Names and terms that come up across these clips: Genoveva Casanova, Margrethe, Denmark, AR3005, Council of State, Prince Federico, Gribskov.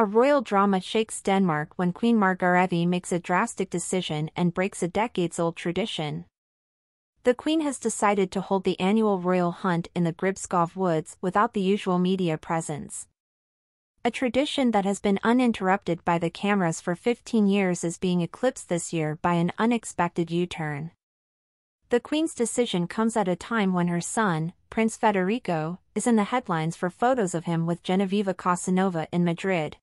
A royal drama shakes Denmark when Queen Margrethe makes a drastic decision and breaks a decades-old tradition. The Queen has decided to hold the annual royal hunt in the Gribskov woods without the usual media presence. A tradition that has been uninterrupted by the cameras for 15 years is being eclipsed this year by an unexpected U-turn. The Queen's decision comes at a time when her son, Prince Federico, is in the headlines for photos of him with Genoveva Casanova in Madrid.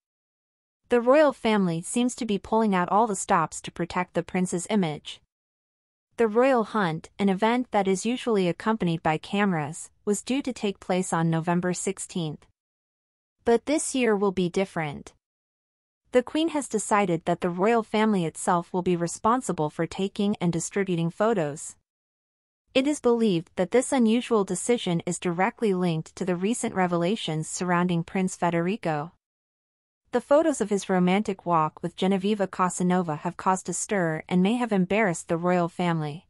The royal family seems to be pulling out all the stops to protect the prince's image. The royal hunt, an event that is usually accompanied by cameras, was due to take place on November 16th. But this year will be different. The Queen has decided that the royal family itself will be responsible for taking and distributing photos. It is believed that this unusual decision is directly linked to the recent revelations surrounding Prince Federico. The photos of his romantic walk with Genoveva Casanova have caused a stir and may have embarrassed the royal family.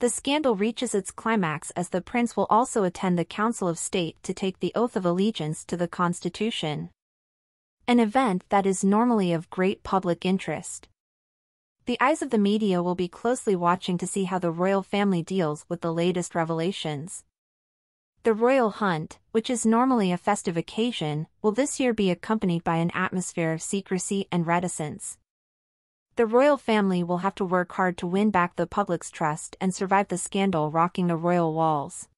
The scandal reaches its climax as the prince will also attend the Council of State to take the oath of allegiance to the Constitution, an event that is normally of great public interest. The eyes of the media will be closely watching to see how the royal family deals with the latest revelations. The royal hunt, which is normally a festive occasion, will this year be accompanied by an atmosphere of secrecy and reticence. The royal family will have to work hard to win back the public's trust and survive the scandal rocking the royal walls.